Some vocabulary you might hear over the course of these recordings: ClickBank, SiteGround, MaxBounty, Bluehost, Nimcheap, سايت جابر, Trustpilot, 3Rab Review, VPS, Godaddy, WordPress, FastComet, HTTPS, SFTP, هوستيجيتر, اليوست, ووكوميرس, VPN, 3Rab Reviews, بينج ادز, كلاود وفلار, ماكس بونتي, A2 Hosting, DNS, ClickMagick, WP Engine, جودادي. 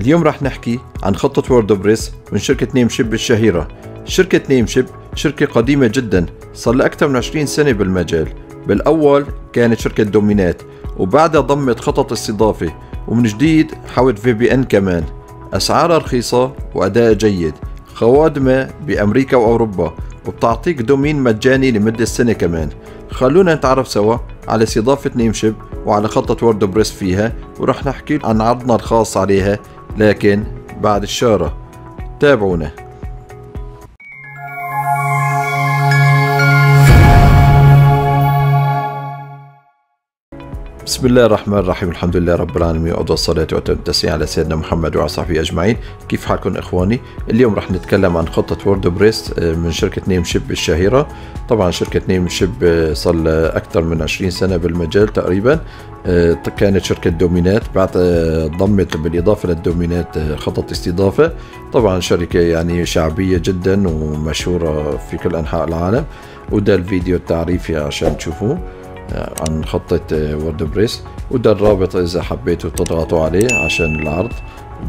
اليوم رح نحكي عن خطة ووردبريس من شركة نيمشيب الشهيرة. شركة نيمشيب شركة قديمة جدا، صار لها أكثر من 20 سنة بالمجال. بالأول كانت شركة دومينات، وبعدها ضمت خطط استضافة، ومن جديد حوت VPN كمان. أسعارها رخيصة وأداء جيد، خوادمة بأمريكا وأوروبا، وبتعطيك دومين مجاني لمدة سنة كمان. خلونا نتعرف سوا على استضافة نيمشيب وعلى خطة ووردبريس فيها، ورح نحكي عن عرضنا الخاص عليها لكن بعد الشارة. تابعونا. بسم الله الرحمن الرحيم، الحمد لله رب العالمين، وأفضل الصلاة وأتم التسليم على سيدنا محمد وعلى صحبه أجمعين. كيف حالكم إخواني؟ اليوم رح نتكلم عن خطة ووردبريس من شركة نيمشيب الشهيرة. طبعا شركة نيمشيب صار لها أكثر من 20 سنة بالمجال تقريبا. كانت شركة دومينات، بعد ضمت بالإضافة للدومينات خطط استضافة. طبعا شركة يعني شعبية جدا ومشهورة في كل أنحاء العالم، وده الفيديو التعريفي عشان تشوفوه عن خطة ووردبريس، وده الرابط إذا حبيتوا تضغطوا عليه عشان العرض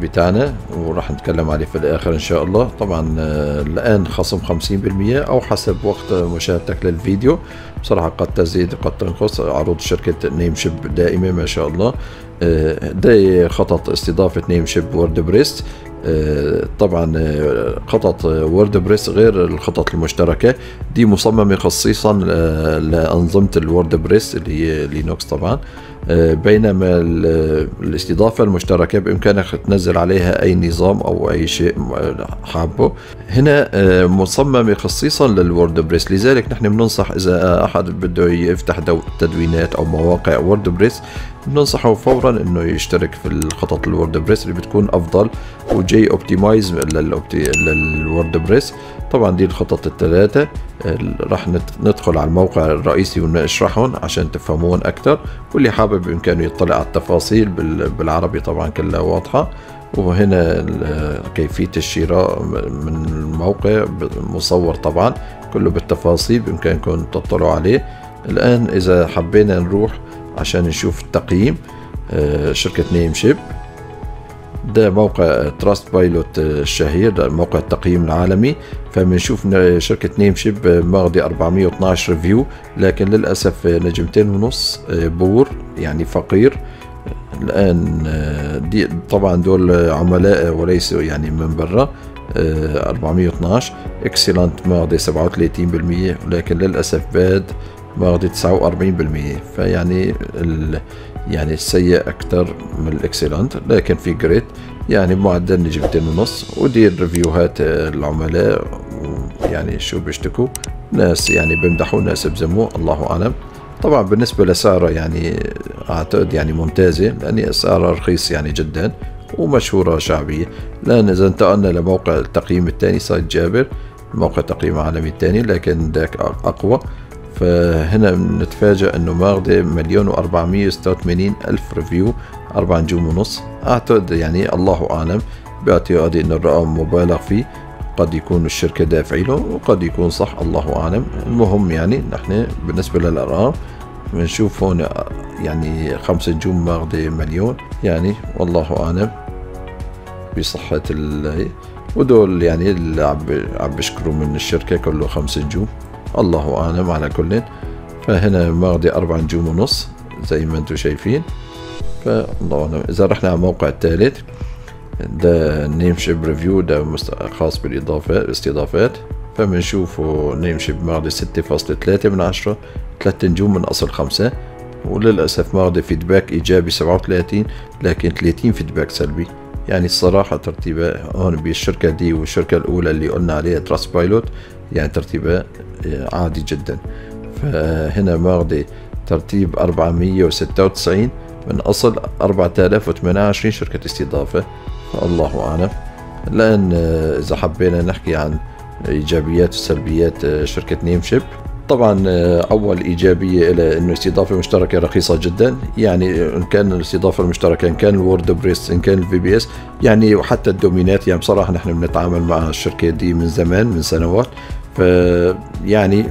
بتاعنا، وراح نتكلم عليه في الآخر إن شاء الله. طبعا الآن خصم 50% أو حسب وقت مشاهدتك للفيديو. بصراحة قد تزيد قد تنقص، عروض شركة نيمشيب دائمة ما شاء الله. ده خطط استضافة نيمشيب ووردبريس. طبعا خطط ووردبريس غير الخطط المشتركة، دي مصممة خصيصا لأنظمة الووردبريس اللي هي لينوكس طبعا. بينما الاستضافة المشتركة بإمكانك تنزل عليها أي نظام أو أي شيء حابه. هنا مصممة خصيصا للووردبريس، لذلك نحن بننصح إذا أحد بده يفتح تدوينات أو مواقع ووردبريس، بننصحه فورا إنه يشترك في الخطط الووردبريس اللي بتكون أفضل وجاي اوبتمايز للووردبريس. طبعا دي الخطط الثلاثة، راح ندخل على الموقع الرئيسي ونشرحهم عشان تفهمون أكثر، واللي حابب بإمكانه يطلع على التفاصيل بالعربي طبعا كلها واضحة. وهنا كيفية الشراء من الموقع مصور طبعا كله بالتفاصيل، بإمكانكم تطلعوا عليه. الآن إذا حبينا نروح عشان نشوف التقييم شركة نيمشيب، ده موقع تراست بايلوت الشهير، ده موقع التقييم العالمي. فبنشوف شركة نيمشيب ماخذة 412 ريفيو، لكن للأسف 2.5 نجوم بور، يعني فقير. الآن دي طبعا دول عملاء وليسوا يعني من برا. 412 اكسلنت ماخذة 37%، لكن للأسف باد ماخذة 49%، فيعني يعني السيء أكثر من الإكسلنت، لكن في جريت يعني معدل نجمتين ونص. ودي الريفيوهات العملاء، يعني شو بيشتكوا، ناس يعني بمدحوا، ناس بذموه، الله أعلم. طبعا بالنسبة لسعرها يعني أعتقد يعني ممتازة، لأن سعرها رخيص يعني جدا ومشهورة شعبية. لأن إذا انتقلنا لموقع التقييم الثاني سايت جابر، موقع التقييم العالمي الثاني، لكن ذاك أقوى. فهنا نتفاجأ انه ماخذة 1,486,000 ريفيو، 4.5 نجوم. اعتقد يعني الله اعلم، باعتقادي ان الرقم مبالغ فيه، قد يكون الشركة دافعي له وقد يكون صح، الله اعلم. المهم يعني نحن بالنسبة للارقام بنشوف هون يعني 5 نجوم ماخذة 1,000,000، يعني والله اعلم بصحة ال، ودول يعني اللي عم بشكروا من الشركة كله 5 نجوم، الله اعلم على كل. فهنا ماخذة 4.5 نجوم زي ما انتم شايفين، فالله اعلم. اذا رحنا على الموقع الثالث، ده نيمشيب ريفيو، ده خاص بالاضافه الاستضافات، فبنشوفوا نيمشيب ماخذة 6.3 من 10، 3 نجوم من اصل 5، وللاسف ماخذة فيدباك ايجابي 37، لكن 30 فيدباك سلبي. يعني الصراحه ترتيبه هون بالشركه دي والشركه الاولى اللي قلنا عليها تراست بايلوت، يعني ترتيبه عادي جدا. فهنا ماخذة ترتيب 496 من اصل 4028 شركة استضافة، فالله اعلم. الان اذا حبينا نحكي عن ايجابيات وسلبيات شركة نيمشيب، طبعا اول ايجابيه الى انه استضافه مشتركه رخيصه جدا. يعني ان كان الاستضافه المشتركه، ان كان الووردبريس، ان كان الفي بي اس، يعني وحتى الدومينات. يعني بصراحه نحن بنتعامل مع الشركه دي من زمان، من سنوات، ف يعني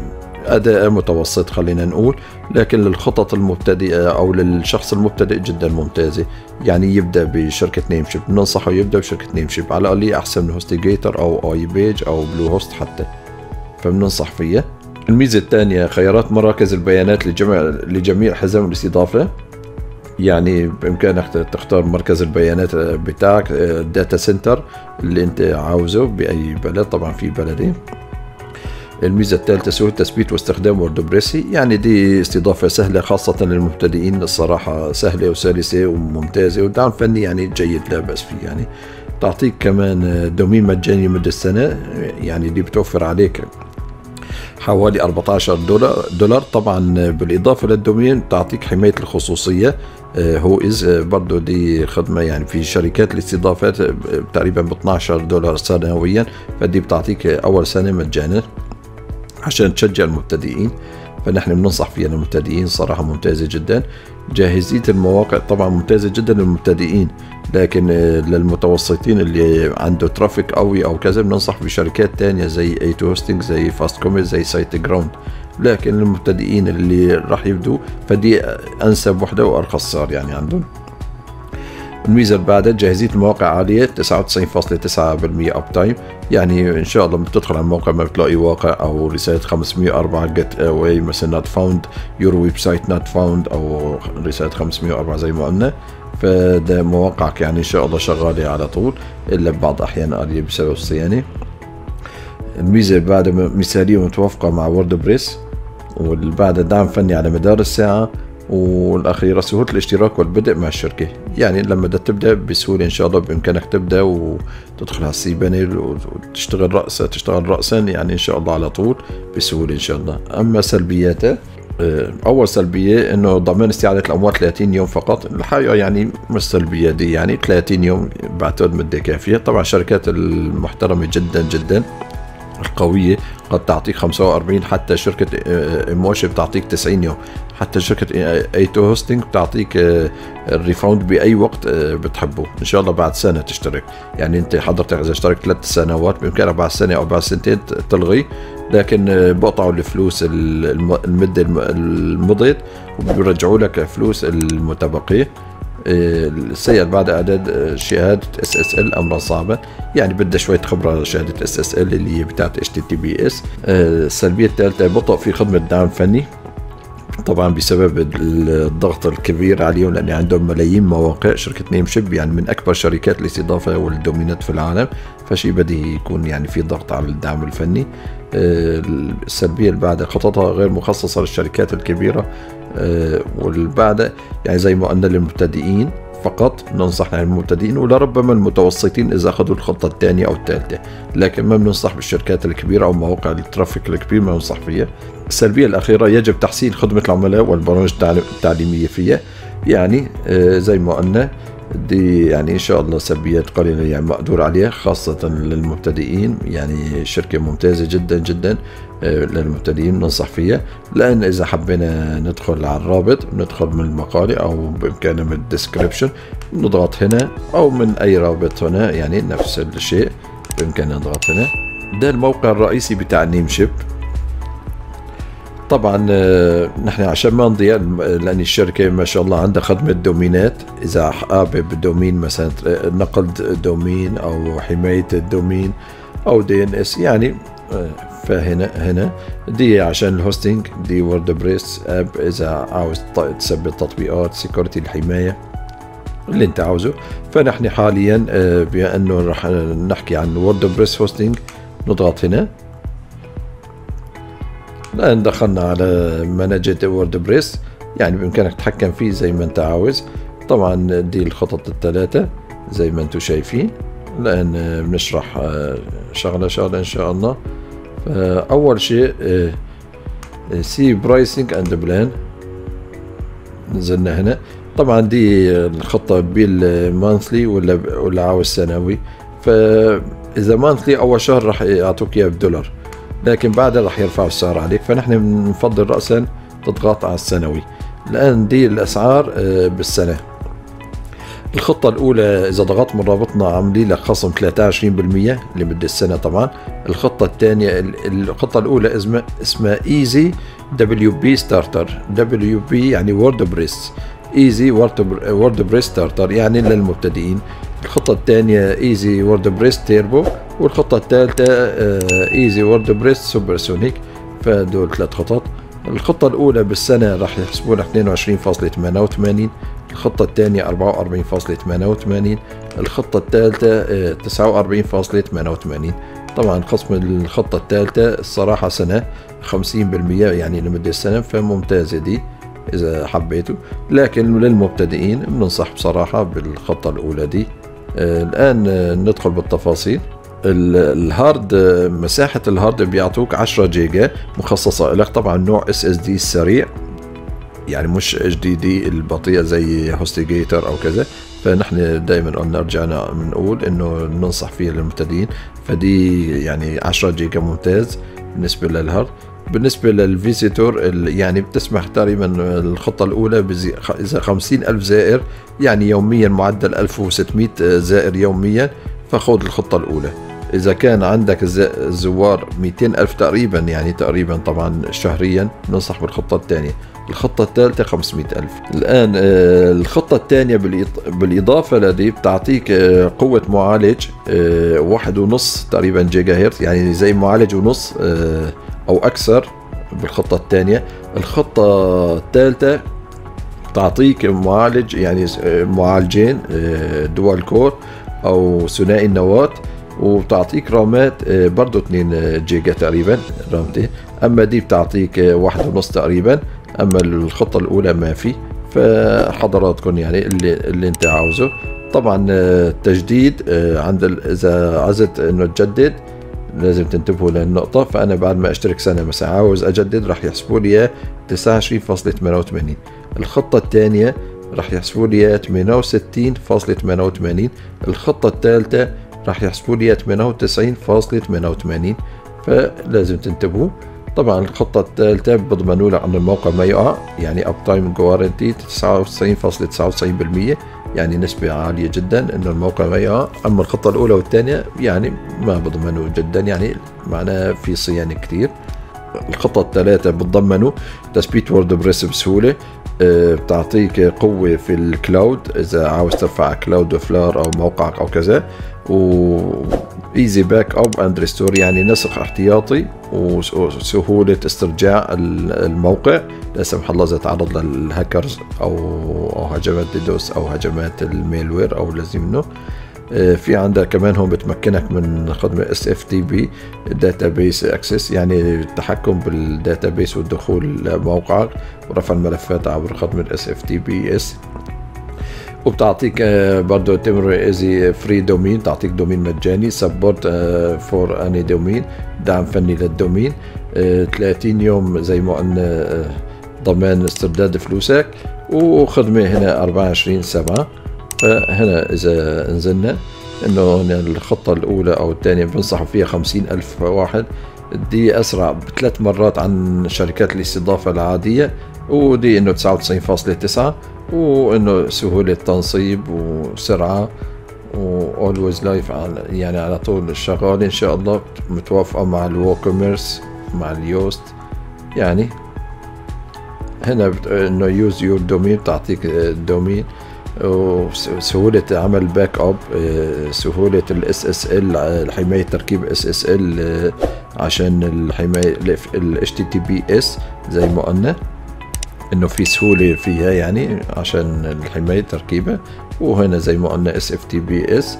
أداء متوسط خلينا نقول، لكن للخطط المبتدئة أو للشخص المبتدئ جدا ممتازة. يعني يبدأ بشركة نيمشيب، بننصحه يبدأ بشركة نيمشيب، على الأقل أحسن من هوستيجيتر أو آي بيج أو بلو هوست حتى، فبننصح فيها. الميزة الثانية خيارات مراكز البيانات لجميع حزم الاستضافة، يعني بإمكانك تختار مركز البيانات بتاعك، الداتا سنتر اللي أنت عاوزه بأي بلد، طبعا في بلدين. الميزة الثالثة سهولة تثبيت واستخدام ووردبريس، يعني دي استضافة سهلة خاصة للمبتدئين، الصراحة سهلة وسلسة وممتازة، ودعم فني يعني جيد لا بأس فيه. يعني تعطيك كمان دومين مجاني لمدة سنة، يعني دي بتوفر عليك حوالي 14 دولار. طبعا بالاضافه للدومين تعطيك حمايه الخصوصيه هو از برضه، دي خدمه يعني في شركات الاستضافات تقريبا ب 12 دولار سنويا، فدي بتعطيك اول سنه مجانا عشان تشجع المبتدئين، فنحن بننصح فيها المبتدئين صراحه ممتازه جدا. جاهزيه المواقع طبعا ممتازه جدا للمبتدئين، لكن للمتوسطين اللي عنده ترافيك قوي او كذا بننصح بشركات تانية زي A2 Hosting، زي FastComet، زي SiteGround. لكن للمبتدئين اللي راح يبدوا فدي انسب وحده وارخص سعر يعني عندهم. الميزه اللي بعدها جاهزيه المواقع عاليه 99.9% اب تايم، يعني ان شاء الله بتدخل على الموقع ما بتلاقي واقع او رساله 504 جيت اواي مثلا نوت فاوند، يور ويب سايت نوت فاوند، او رساله 504 زي ما قلنا، فده مواقعك يعني ان شاء الله شغاله على طول، الا ببعض احيان قليل بسبب الصيانه. الميزه اللي بعدها مثاليه ومتوافقه مع ووردبريس، واللي بعدها دعم فني على مدار الساعه، والاخيره سهوله الاشتراك والبدء مع الشركه، يعني لما بدك تبدا بسهوله ان شاء الله بامكانك تبدا وتدخل على السيبانيل وتشتغل راسا يعني ان شاء الله على طول بسهوله ان شاء الله. اما سلبياته، اول سلبيه انه ضمان استعاده الاموال 30 يوم فقط، الحقيقه يعني مش سلبيه دي، يعني 30 يوم بعتقد مده كافيه. طبعا الشركات المحترمه جدا جدا القوية قد تعطيك 45، حتى شركة إمواشي بتعطيك 90 يوم، حتى شركة A2 هوستنج بتعطيك الريفاوند بأي وقت بتحبه، إن شاء الله بعد سنة تشترك. يعني أنت حضرتك إذا اشتركت 3 سنوات بإمكانك بعد سنة أو بعد سنتين تلغي، لكن بقطعوا الفلوس المدة المضيت وبيرجعوا لك فلوس المتبقية. السير بعد اعداد شهاده SSL امرا صعبا، يعني بدها شويه خبره شهاده SSL اللي هي بتاعت HTTPS. السلبيه الثالثه بطء في خدمه دعم فني، طبعا بسبب الضغط الكبير عليهم، لان عندهم ملايين مواقع. شركه نيمشيب يعني من اكبر شركات الاستضافه والدومينات في العالم، فشي بديهي يكون يعني في ضغط على الدعم الفني. السلبيه اللي بعدها خططها غير مخصصه للشركات الكبيره، واللي بعدها يعني زي ما قلنا للمبتدئين فقط، ننصح للمبتدئين ولربما المتوسطين اذا اخذوا الخطه الثانيه او الثالثه، لكن ما بننصح بالشركات الكبيره او مواقع الترافيك الكبير، ما بننصح فيها. السلبيه الاخيره يجب تحسين خدمه العملاء والبرامج التعليميه فيها، يعني زي ما قلنا دي يعني ان شاء الله سلبيات قليله يعني مقدور عليها خاصه للمبتدئين، يعني شركه ممتازه جدا جدا للمبتدئين ننصح فيها. لان اذا حبينا ندخل على الرابط ندخل من المقاله او بامكاننا من الديسكربشن نضغط هنا، او من اي رابط هنا يعني نفس الشيء بامكاننا نضغط هنا. ده الموقع الرئيسي بتاع نيمشيب. طبعا نحن عشان ما نضيع، لان الشركه ما شاء الله عندها خدمه دومينات، اذا حابب دومين مثلا نقل دومين او حمايه الدومين او DNS يعني، فهنا دي عشان الهوستنج، دي ووردبريس اب اذا عاوز تثبت تطبيقات، سيكوريتي الحمايه اللي انت عاوزه. فنحن حاليا بانه راح نحكي عن ووردبريس هوستنج، نضغط هنا. الآن دخلنا على مناجة ووردبريس، يعني بإمكانك تتحكم فيه زي ما أنت عاوز. طبعا دي الخطط ال3 زي ما أنتم شايفين. الآن بنشرح شغلة شغلة إن شاء الله. أول شيء سي برايسنج أند بلان، نزلنا هنا. طبعا دي الخطة بالمانثلي ولا عاوز سنوي، فإذا مانثلي أول شهر راح يعطوك إياه بدولار، لكن بعدها راح يرفعوا السعر عليك، فنحن بنفضل رأسا تضغط على السنوي. الآن دي الأسعار بالسنة. الخطة الأولى إذا ضغطنا رابطنا عاملي لك خصم 23% لمدة السنة طبعا. الخطة الثانية، الخطة الأولى اسمها Easy WP Starter، WP يعني ووردبريس، Easy ووردبريس Starter يعني للمبتدئين. الخطة الثانية Easy ووردبريس تيربو، والخطة الثالثة Easy ووردبريس سوبرسونيك. فدول ثلاث خطط. الخطة الأولى بالسنة راح يحسبوا لك 22.88، الخطة الثانية 44.88، الخطة الثالثة 49.88. طبعا خصم الخطة الثالثة الصراحة سنة 50% يعني لمدة السنة، فممتازة دي إذا حبيتوا، لكن للمبتدئين بننصح بصراحة بالخطة الأولى دي. الآن ندخل بالتفاصيل. الهارد، مساحة الهارد بيعطوك 10 جيجا مخصصة لك، طبعا نوع SSD السريع يعني مش HDD البطيئة زي هوستيجيتر أو كذا. فنحن دائما قلنا رجعنا بنقول إنه ننصح فيه للمبتدئين، فدي يعني 10 جيجا ممتاز بالنسبة للهارد. بالنسبة للفيزيتور يعني بتسمح تقريبا الخطة الأولى إذا 50,000 زائر، يعني يوميا معدل 1600 زائر يوميا، فخذ الخطة الأولى. إذا كان عندك الزوار 200,000 تقريبا يعني تقريبا طبعا شهريا، ننصح بالخطة الثانية. الخطة الثالثة 500,000. الآن الخطة الثانية بالإضافة لدي بتعطيك قوة معالج 1.5 تقريبا جيجا هرتز، يعني زي معالج ونص أو أكثر بالخطة الثانية. الخطة الثالثة بتعطيك معالج يعني معالجين دوال كور أو ثنائي النواة، وبتعطيك رامات برضو 2 جيجا تقريبا رامتين. أما دي بتعطيك 1.5 تقريبا، أما الخطة الأولى ما في. فحضراتكم يعني اللي أنت عاوزه. طبعا التجديد عند إذا عزت إنه تجدد لازم تنتبهوا للنقطة. فأنا بعد ما أشترك سنة مثلا عاوز أجدد راح يحسبوا لي 29.88. الخطة الثانية راح يحسبوا لي 68.88. الخطة الثالثة راح يحسبوا لي 98.88، فلازم تنتبهوا. طبعا الخطة الثالثة بضمنوا لك أن الموقع ما يقع، يعني اب تايم جوارنتي 99.99%، يعني نسبة عالية جدا أن الموقع ما يقع. أما الخطة الأولى والثانية يعني ما بضمنوا جدا، يعني معناها في صيانة كتير. الخطة الثلاثة بتضمنوا تثبيت ووردبريس بسهولة، بتعطيك قوة في الكلاود إذا عاوز ترفع كلاود وفلار أو موقعك أو كذا، وإيزي باك أب أند ريستور يعني نسخ احتياطي وسهولة استرجاع الموقع لا سمح الله إذا تعرض للهاكرز أو هجمات ديدوس أو هجمات الميلوير أو لازم منه. في عندك كمان هون بتمكنك من خدمة SFTP Database Access، يعني التحكم بالداتابيس والدخول لموقعك ورفع الملفات عبر خدمة SFTPS. وبتعطيك برضه تمريزي فري دومين، تعطيك دومين مجاني، سبورت فور اني دومين، دعم فني للدومين، 30 يوم زي ما قلنا ضمان استرداد فلوسك، وخدمة هنا 24/7. فهنا إذا نزلنا إنه هنا الخطة الأولى أو الثانية بنصحوا فيها 50,000 واحد، دي أسرع ب3 مرات عن شركات الاستضافة العادية، ودي إنه 99.9، وإنه سهولة تنصيب وسرعة وأولويز لايف يعني على طول الشغال. إن شاء الله متوافقة مع الووكوميرس مع اليوست. يعني هنا إنه يوز يور دومين، بتعطيك دومين وسهولة عمل باك اب، سهولة الاس اس ال حماية تركيب اس اس ال عشان الحماية الاتش تي بي اس زي ما قلنا انه في سهولة فيها يعني عشان الحماية تركيبها. وهنا زي ما قلنا اس اف تي بي اس،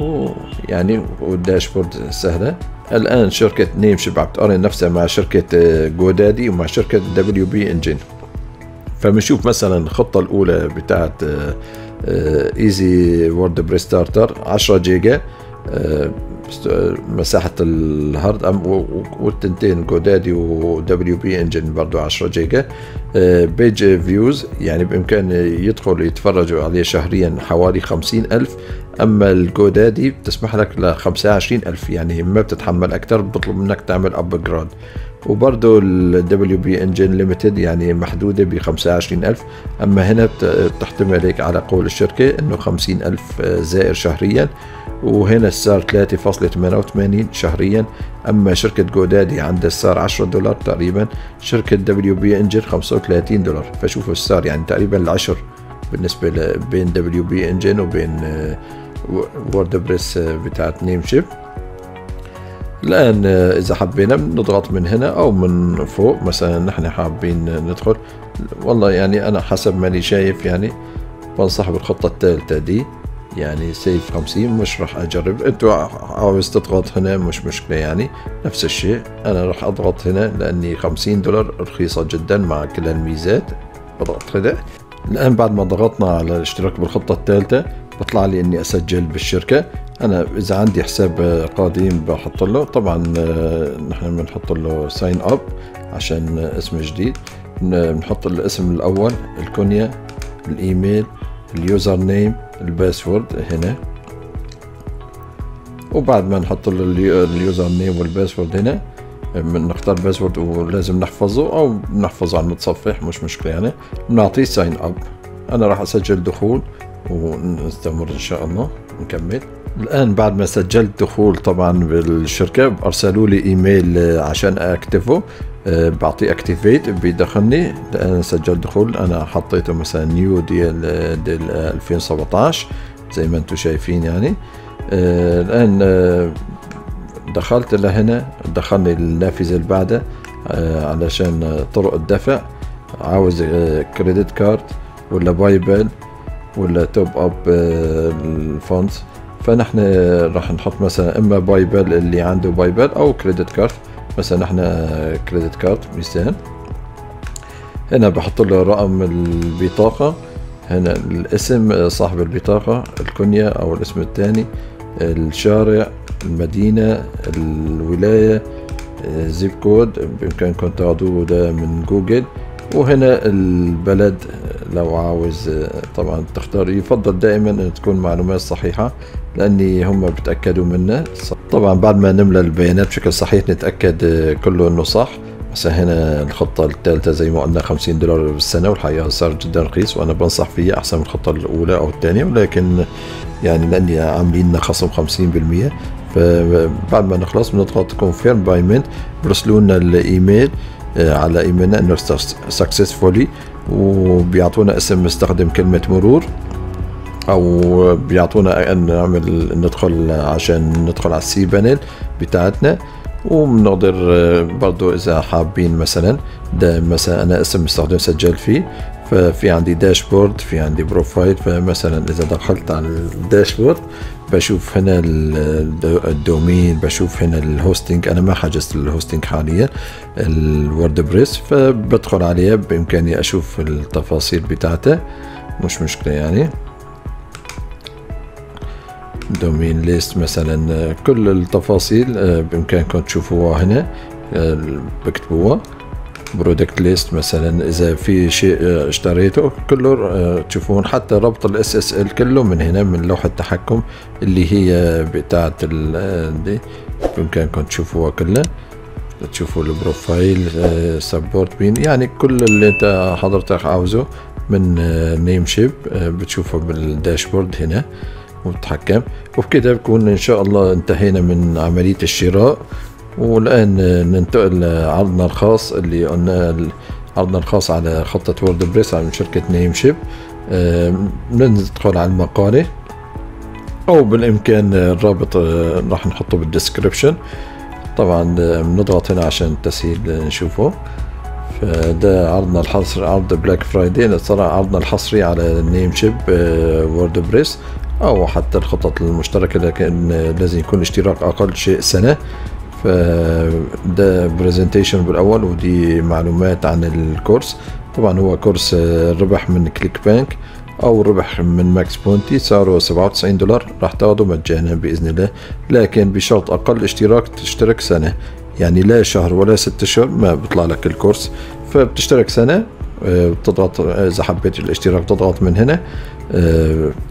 ويعني والداشبورد سهلة. الان شركة نيمشيب عم تقارن نفسها مع شركة جودادي ومع شركة دبليو بي انجن. فبنشوف مثلا الخطة الأولى بتاعت ايزي ووردبريس ستارتر 10 جيجا مساحة الهارد، والتنتين جودادي ودبليو بي انجن برضو 10 جيجا. بيج فيوز يعني بإمكان يدخل يتفرجوا عليه شهريا حوالي 50,000، أما الجودادي بتسمح لك ل 25,000، يعني ما بتتحمل أكتر، بطلب منك تعمل أبجراد. وبرضه ال WP Engine Limited يعني محدودة ب 25,000. أما هنا بتحتمل هيك على قول الشركة إنه 50,000 زائر شهريا، وهنا السعر 3.88 شهريا. أما شركة جودادي عندها السعر $10 تقريبا، شركة WP Engine $35. فشوفوا السعر يعني تقريبا العشر بالنسبة بين WP Engine وبين ووردبريس بتاعت نيمشيب. الآن إذا حبينا بنضغط من هنا أو من فوق، مثلا نحن حابين ندخل، والله يعني أنا حسب ما أنا شايف يعني بنصح بالخطة الثالثة دي، يعني سيف 50 مش راح أجرب. أنتوا عاوز تضغط هنا مش مشكلة، يعني نفس الشيء أنا راح أضغط هنا لأني $50 رخيصة جدا مع كل الميزات. بضغط هنا. الآن بعد ما ضغطنا على الاشتراك بالخطة الثالثة بطلع لي إني أسجل بالشركة. أنا إذا عندي حساب قديم بحط له، طبعا نحن بنحط له ساين أب عشان اسم جديد، بنحط الاسم الأول، الكنية، الإيميل، اليوزر نيم، الباسورد هنا. وبعد ما نحط اليوزر نيم والباسورد هنا بنختار باسورد ولازم نحفظه أو بنحفظه على المتصفح مش مشكلة، يعني بنعطيه ساين أب. أنا راح أسجل دخول ونستمر إن شاء الله نكمل. الآن بعد ما سجلت دخول طبعا بالشركة أرسلوا لي إيميل عشان أكتفه، بعطي أكتيفيت بيدخلني. الآن سجلت دخول، أنا حطيته مثلا نيو ديال 2017 زي ما أنتم شايفين يعني. الآن دخلت لهنا، دخلني النافذة اللي بعدها علشان طرق الدفع، عاوز كريدت كارد ولا باي بال ولا توب اب الفونز. فنحن راح نحط مثلا اما باي بال اللي عنده باي بال او كريدت كارد، مثلا نحن كريدت كارد مثال. هنا بحط له رقم البطاقة، هنا الاسم صاحب البطاقة، الكنية او الاسم الثاني، الشارع، المدينة، الولاية، زيب كود بإمكانكم تاخدوه ده من جوجل. وهنا البلد لو عاوز طبعا تختار، يفضل دائما ان تكون معلومات صحيحة لاني هم بتأكدوا منها. طبعا بعد ما نملى البيانات بشكل صحيح نتأكد كله انه صح. بس هنا الخطة الثالثة زي ما قلنا $50 بالسنة، والحقيقة صار جدا رخيص وانا بنصح فيها احسن من الخطة الاولى او الثانية، ولكن يعني لاني عاملين لنا خصم 50%. فبعد ما نخلص بنضغط كونفيرم بايمنت، برسلوا لنا الايميل على ايميلنا انه سكسسفولي، وبيعطونا اسم مستخدم كلمة مرور، او بيعطونا ان نعمل ندخل عشان ندخل على السي بانل بتاعتنا. وبنقدر برضو اذا حابين مثلا ده مثلا انا اسم مستخدم سجل فيه، ففي عندي داشبورد، في عندي بروفايل. فمثلا اذا دخلت على الداشبورد بشوف هنا الدومين، بشوف هنا الهوستنج، انا ما حجزت الهوستنج حاليا الوردبريس، فبدخل عليها بامكاني اشوف التفاصيل بتاعته مش مشكلة. يعني دومين ليست مثلا كل التفاصيل بامكانكم تشوفوها هنا، بكتبوها برودكت ليست مثلا اذا في شيء اشتريته كله تشوفون، حتى ربط الاس اس ال كله من هنا من لوحة التحكم اللي هي بتاعت دي بامكانكم تشوفوها كلها. تشوفوا البروفايل، سبورت مين، يعني كل اللي انت حضرتك عاوزه من نيمشيب بتشوفه بالداشبورد هنا وتتحكم. وبكده بكون ان شاء الله انتهينا من عملية الشراء. والآن ننتقل لعرضنا الخاص اللي قلنا عرضنا الخاص على خطة ووردبريس على شركة نيمشيب. ندخل على المقالة أو بالإمكان الرابط راح نحطه بالديسكريبشن. طبعا بنضغط هنا عشان التسهيل نشوفه. فده عرضنا الحصري، عرض بلاك فرايداي الصراحة، عرضنا الحصري على نيمشيب ووردبريس أو حتى الخطط المشتركة، لكن لازم يكون اشتراك أقل شيء سنة. فده برزنتيشن بالاول، ودي معلومات عن الكورس. طبعا هو كورس ربح من كليك بانك او ربح من ماكس بونتي، سعره $97 راح تاخده مجانا باذن الله، لكن بشرط اقل اشتراك تشترك سنه، يعني لا شهر ولا 6 اشهر ما بيطلع لك الكورس. فبتشترك سنه بتضغط اذا حبيت الاشتراك بتضغط من هنا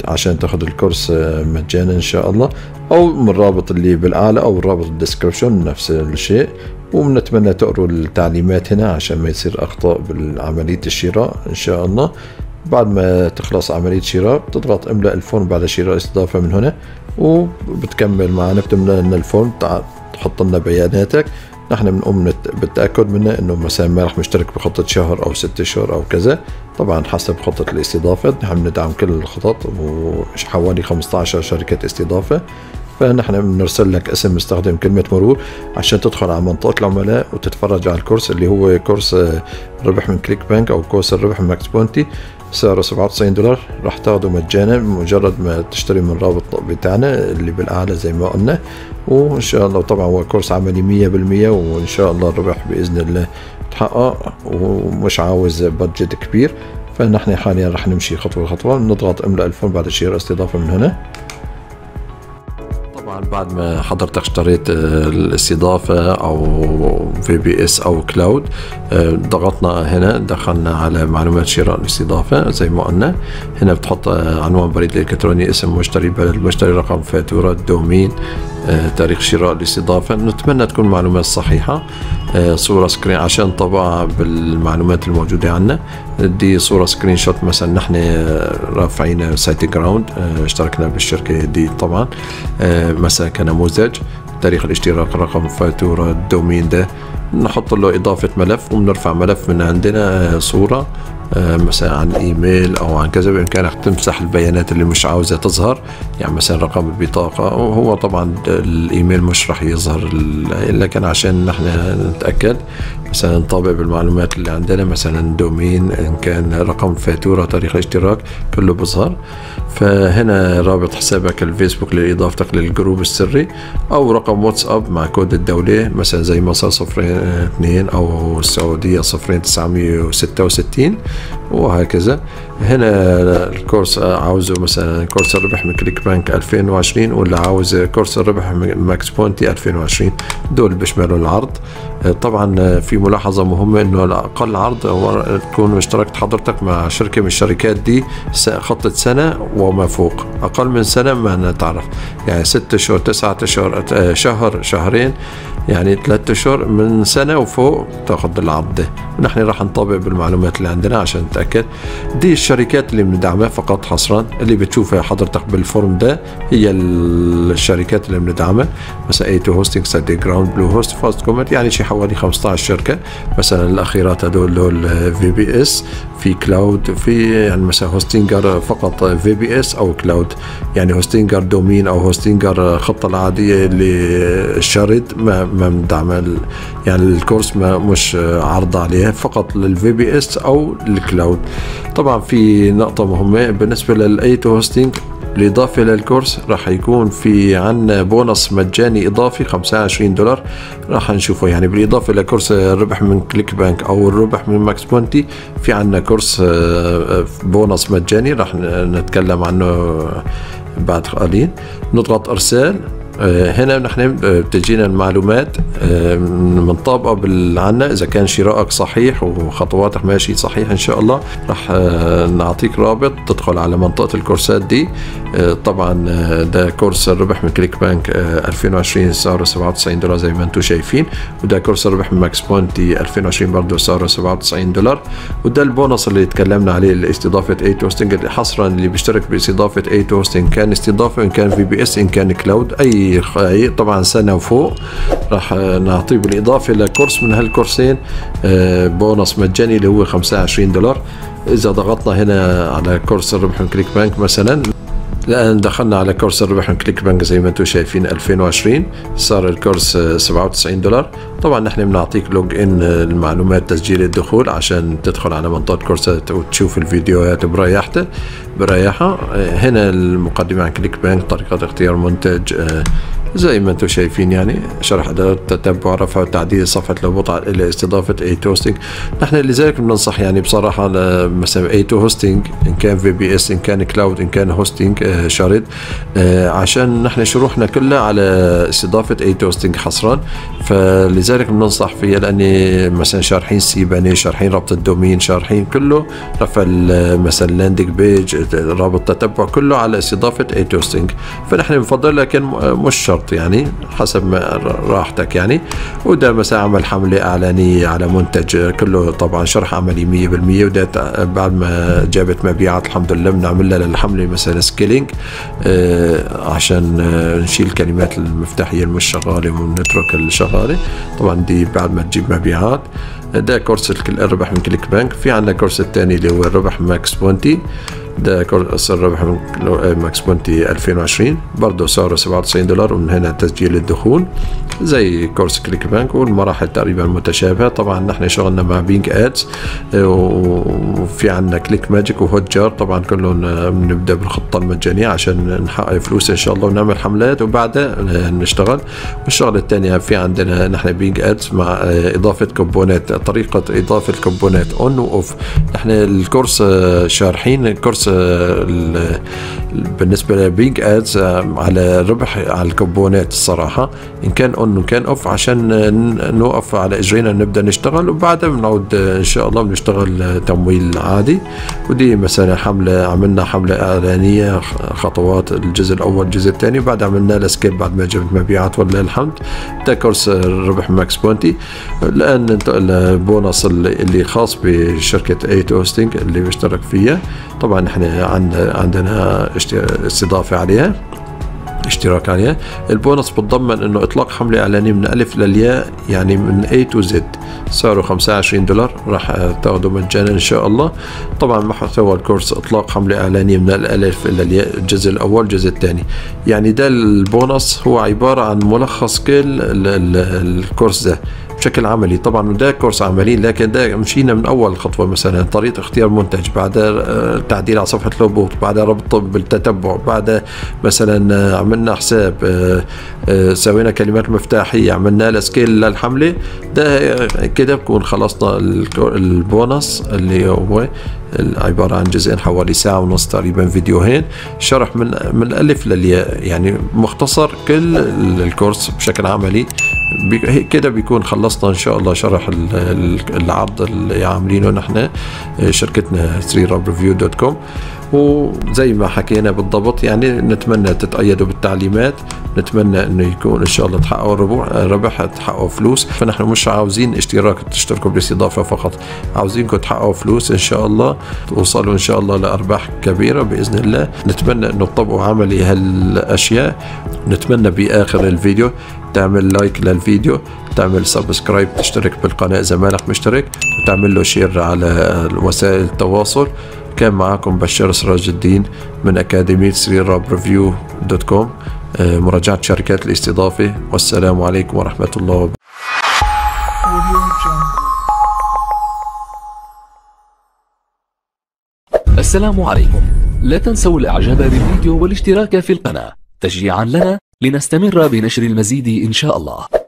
عشان تاخد الكورس مجانا ان شاء الله، او من الرابط اللي بالاعلى او الرابط الديسكربشن نفس الشيء. وبنتمنى تقروا التعليمات هنا عشان ما يصير اخطاء بعملية الشراء ان شاء الله. بعد ما تخلص عملية شراء بتضغط املأ الفورم بعد شراء استضافة من هنا، وبتكمل معنا بتملأ لنا الفورم تحط لنا بياناتك، نحن بنقوم بالتأكد منه انه مثلا ما راح مشترك بخطة شهر او 6 شهور او كذا، طبعا حسب خطة الاستضافة. نحن بندعم كل الخطط وحوالي 15 شركة استضافة، فنحن بنرسل لك اسم مستخدم كلمة مرور عشان تدخل على منطقة العملاء وتتفرج على الكورس اللي هو كورس ربح من كليك بانك او كورس الربح من ماكسبونتي، سعره $97 راح تاخده مجانا بمجرد ما تشتري من الرابط بتاعنا اللي بالاعلى زي ما قلنا. وان شاء الله طبعا هو كورس عملي 100%، وان شاء الله الربح باذن الله يتحقق ومش عاوز بادجت كبير. فنحن حاليا راح نمشي خطوه خطوه، نضغط املأ الفورم بعد شراء استضافه من هنا. بعد ما حضرتك اشتريت الاستضافة او VPS او كلاود، ضغطنا هنا دخلنا على معلومات شراء الاستضافة زي ما قلنا. هنا بتحط عنوان بريد الكتروني، اسم مشتري، بلد المشتري، رقم فاتورة، الدومين، تاريخ شراء الاستضافة. نتمنى تكون معلومات صحيحة. صورة سكرين عشان طبعا بالمعلومات الموجودة عنا، دي صورة سكرين شوت مثلا نحن رافعين سايت جراوند، اشتركنا بالشركة دي طبعا مثلا كنموذج. تاريخ الاشتراك، رقم فاتورة، الدومين ده نحط له إضافة ملف، وبنرفع ملف من عندنا صورة مثلا عن ايميل او عن كذا. بامكانك تمسح البيانات اللي مش عاوزة تظهر، يعني مثلا رقم البطاقة، وهو طبعا الايميل مش راح يظهر لكن عشان نحن نتأكد مثلا نطابق بالمعلومات اللي عندنا، مثلا دومين ان كان، رقم فاتورة، تاريخ الاشتراك، كله بظهر. فهنا رابط حسابك الفيسبوك لإضافتك للجروب السري، او رقم واتساب مع كود الدولة مثلا زي مصر 02 او السعودية 0966 وهكذا. هنا الكورس عاوزه مثلا كورس الربح من كليك بانك 2020، ولا عاوز كورس الربح من ماكس بونتي 2020، دول بيشملوا العرض. طبعا في ملاحظة مهمة انه اقل عرض هو تكون اشتركت حضرتك مع شركة من الشركات دي خطة سنة وما فوق، اقل من سنة ما نتعرف، يعني 6 شهور، 9 شهور، شهر، شهرين، يعني 3 شهور، من سنة وفوق تاخد العرض ده. ونحن راح نطابق بالمعلومات اللي عندنا عشان نتأكد. دي الشركات اللي بندعمها فقط حصرا، اللي بتشوفها حضرتك بالفورم ده هي الشركات اللي بندعمها، مثلا A2 Hosting، SiteGround، Bluehost، FastComet، يعني شي حوالي 15 شركة مثلا الاخيرات هدول VPS، في كلاود، في يعني مثلا هوستنجر فقط VPS او كلاود، يعني هوستنجر دومين او هوستنجر خطة العادية للشارد ما بندعمها، يعني الكورس ما مش عرض عليها، فقط للVPS او الكلاود. طبعا في نقطة مهمة بالنسبة للأي2 هوستنج، بالإضافة للكورس راح يكون في عنا بونص مجاني إضافي $25 راح نشوفه، يعني بالإضافة لكورس الربح من كليك بانك أو الربح من ماكس بونتي في عنا كورس بونص مجاني راح نتكلم عنه بعد قليل. نضغط إرسال، هنا نحن بتجينا المعلومات منطابقه عنا، اذا كان شرائك صحيح وخطواتك ماشي صحيح ان شاء الله راح نعطيك رابط تدخل على منطقه الكورسات دي. طبعا ده كورس الربح من كليك بانك 2020 سعره $97 زي ما انتم شايفين، وده كورس الربح من ماكس بونتي 2020 برضه سعره $97، وده البونص اللي تكلمنا عليه لاستضافه A2 هوستنج. اللي حصرا اللي بيشترك باستضافه A2 هوستنج، كان استضافه ان كان VPS ان كان كلاود، اي طبعا سنة وفوق راح نعطيه بالإضافة لكورس من هالكورسين بونص مجاني اللي هو $25. إذا ضغطنا هنا على كورس الربح من كليك بانك مثلا، الآن دخلنا على كورس الربح من كليك بانك زي ما انتم شايفين 2020 صار الكورس $97. طبعا نحن بنعطيك لوج ان المعلومات تسجيل الدخول عشان تدخل على منطقه كورسات وتشوف الفيديوهات براحتها. هنا المقدمه عن كليك بانك، طريقه اختيار منتج، زي ما انتم شايفين يعني شرح ادوات التتبع رفع وتعديل صفحه الهبوط الى استضافه A2 Hosting. نحن لذلك بننصح يعني بصراحه مثلا A2 Hosting ان كان VPS ان كان كلاود ان كان هوستنج شارد، عشان نحن شروحنا كلها على استضافه A2 Hosting حصرا، فلذلك بننصح فيها لاني مثلا شارحين سيباني، شارحين رابط الدومين، شارحين كله رفع مثلا لاندنج بيج، رابط التتبع كله على استضافه A2 Hosting. فنحن بنفضل لكن مش شرط يعني حسب ما راحتك يعني. وده مثلا عمل حمله اعلانيه على منتج كله طبعا شرح عملي 100%، وده بعد ما جابت مبيعات الحمد لله بنعمل لها للحمله مثلا سكيلينج عشان نشيل الكلمات المفتاحيه المش شغاله ونترك الشغاله. طبعا دي بعد ما تجيب مبيعات. ده كورس الربح من كليك بانك. في عندنا كورس الثاني اللي هو الربح MaxBounty، ده كورس الربح من MaxBounty 2020 برضه سعره $97، ومن هنا تسجيل الدخول زي كورس كليك بانك، والمراحل تقريبا متشابهه. طبعا نحن شغلنا مع بينج ادز، وفي عندنا كليك ماجيك وهوتجار، طبعا كلهم بنبدا بالخطه المجانيه عشان نحقق فلوس ان شاء الله ونعمل حملات وبعدها نشتغل. والشغله الثانيه في عندنا نحن بينج ادز مع اضافه كوبونات، طريقه اضافه الكوبونات اون واوف. نحن الكورس شارحين الكورس بالنسبه لبينج ادز على ربح على الكوبونات الصراحه، ان كان اون وكان اوف، عشان نوقف على اجرينا نبدا نشتغل، وبعدها بنعود ان شاء الله بنشتغل تمويل عادي. ودي مثلا حمله عملنا حمله اعلانيه خطوات الجزء الاول الجزء الثاني، بعد عملنا السكيب بعد ما جبت مبيعات ولله الحمد. ده كورس ربح MaxBounty. الان البونص اللي خاص بشركه A2 Hosting اللي بيشترك فيها، طبعا احنا عندنا استضافه عليها اشتراك عليها. البونص بتضمن انه اطلاق حمله اعلانيه من الف للياء يعني من A to Z، سعره $25 راح تاخده مجانا ان شاء الله. طبعا محتوى الكورس اطلاق حمله اعلانيه من الالف الى الياء، الجزء الاول الجزء الثاني. يعني ده البونص هو عباره عن ملخص كل الكورس ده بشكل عملي. طبعا ده كورس عملي، لكن ده مشينا من اول خطوه، مثلا طريقه اختيار منتج، بعدها تعديل على صفحه الهبوط، بعدها ربط بالتتبع، بعدها مثلا عملنا حساب، سوينا كلمات مفتاحيه، عملنا السكيل للحمله. ده كده بكون خلصنا البونص اللي هو عباره عن جزئين حوالي ساعه ونص تقريبا، فيديوهين شرح من الالف للياء، يعني مختصر كل الكورس بشكل عملي. كده بيكون خلصنا ان شاء الله شرح العرض اللي عاملينه نحن شركتنا 3Rab Review .com. وزي ما حكينا بالضبط يعني نتمنى تتأيدوا بالتعليمات، نتمنى انه يكون ان شاء الله تحققوا ربح، تحققوا فلوس. فنحن مش عاوزين اشتراك تشتركوا بالاستضافه فقط، عاوزينكم تحققوا فلوس ان شاء الله، توصلوا ان شاء الله لارباح كبيره باذن الله. نتمنى انه تطبقوا عملي هالاشياء. نتمنى باخر الفيديو تعمل لايك للفيديو، تعمل سبسكرايب، تشترك بالقناه اذا مالك مشترك، وتعمل له شير على وسائل التواصل. كان معاكم بشار سراج الدين من أكاديمية 3RabReview.com، مراجعة شركات الاستضافة، والسلام عليكم ورحمة الله وبركاته. السلام عليكم، لا تنسوا الإعجاب بالفيديو والاشتراك في القناة تشجيعا لنا لنستمر بنشر المزيد إن شاء الله.